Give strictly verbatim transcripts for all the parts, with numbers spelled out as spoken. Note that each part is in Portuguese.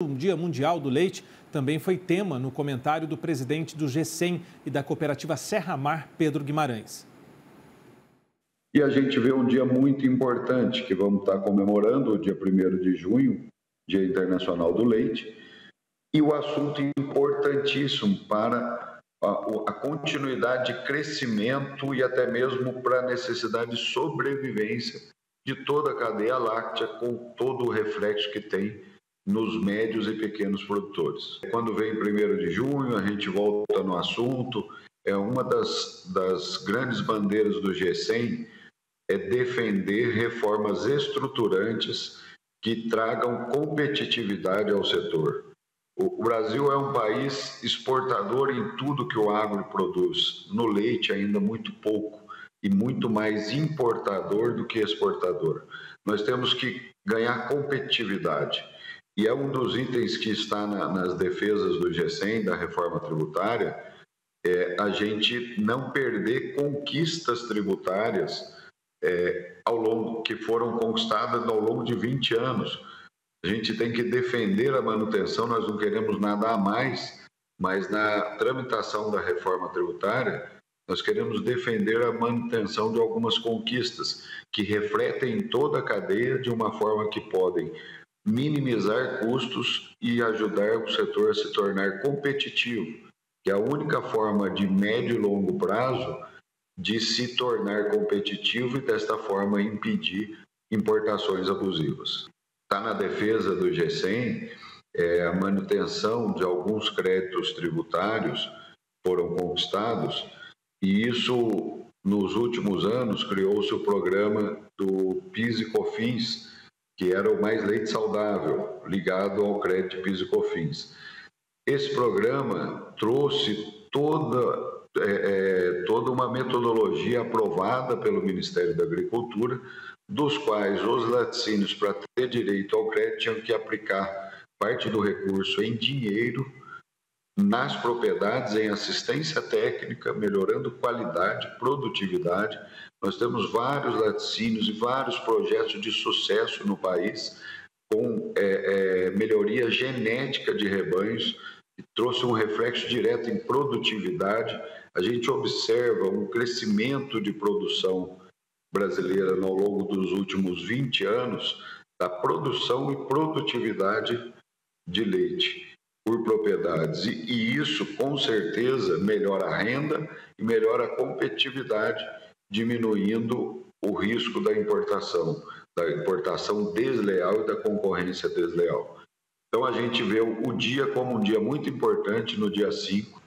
O Dia Mundial do Leite também foi tema no comentário do presidente do G cem e da cooperativa Serra Mar, Pedro Guimarães. E a gente vê um dia muito importante que vamos estar comemorando, o dia primeiro de junho, Dia Internacional do Leite, e o assunto importantíssimo para a, a continuidade de crescimento e até mesmo para a necessidade de sobrevivência de toda a cadeia láctea, com todo o reflexo que tem nos médios e pequenos produtores. Quando vem primeiro de junho, a gente volta no assunto. É uma das, das grandes bandeiras do G cem é defender reformas estruturantes que tragam competitividade ao setor. O, o Brasil é um país exportador em tudo que o agro produz, no leite ainda muito pouco, e muito mais importador do que exportador. Nós temos que ganhar competitividade. E é um dos itens que está na, nas defesas do G cem, da reforma tributária, é a gente não perder conquistas tributárias é, ao longo, que foram conquistadas ao longo de vinte anos. A gente tem que defender a manutenção, nós não queremos nada a mais, mas na tramitação da reforma tributária, nós queremos defender a manutenção de algumas conquistas que refletem em toda a cadeia de uma forma que podem minimizar custos e ajudar o setor a se tornar competitivo, que é a única forma de médio e longo prazo de se tornar competitivo e, desta forma, impedir importações abusivas. Está na defesa do G cem é, a manutenção de alguns créditos tributários foram conquistados, e isso, nos últimos anos, criou-se o programa do P I S e COFINS, que era o Mais Leite Saudável, ligado ao crédito P I S e COFINS. Esse programa trouxe toda, é, toda uma metodologia aprovada pelo Ministério da Agricultura, dos quais os laticínios, para ter direito ao crédito, tinham que aplicar parte do recurso em dinheiro nas propriedades, em assistência técnica, melhorando qualidade, produtividade. Nós temos vários laticínios e vários projetos de sucesso no país, com é, é, melhoria genética de rebanhos, que trouxe um reflexo direto em produtividade. A gente observa um crescimento de produção brasileira ao longo dos últimos vinte anos, da produção e produtividade de leite por propriedades, e isso com certeza melhora a renda e melhora a competitividade, diminuindo o risco da importação, da importação desleal e da concorrência desleal. Então a gente vê o dia como um dia muito importante, no dia cinco,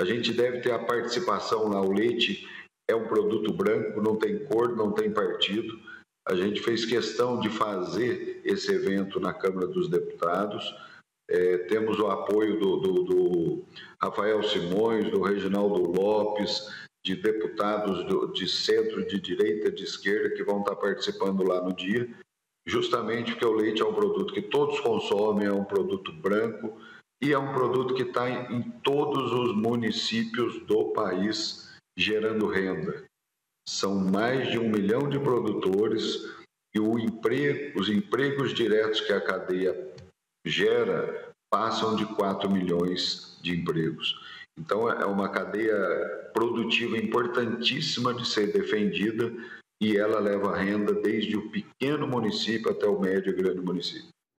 a gente deve ter a participação lá, o leite é um produto branco, não tem cor, não tem partido. A gente fez questão de fazer esse evento na Câmara dos Deputados. É, temos o apoio do, do, do Rafael Simões, do Reginaldo Lopes, de deputados do, de centro, de direita, de esquerda, que vão estar participando lá no dia, justamente porque o leite é um produto que todos consomem, é um produto branco e é um produto que está em, em todos os municípios do país, gerando renda. São mais de um milhão de produtores e o emprego, os empregos diretos que a cadeia gera passam de quatro milhões de empregos. Então, é uma cadeia produtiva importantíssima de ser defendida, e ela leva renda desde o pequeno município até o médio e grande município.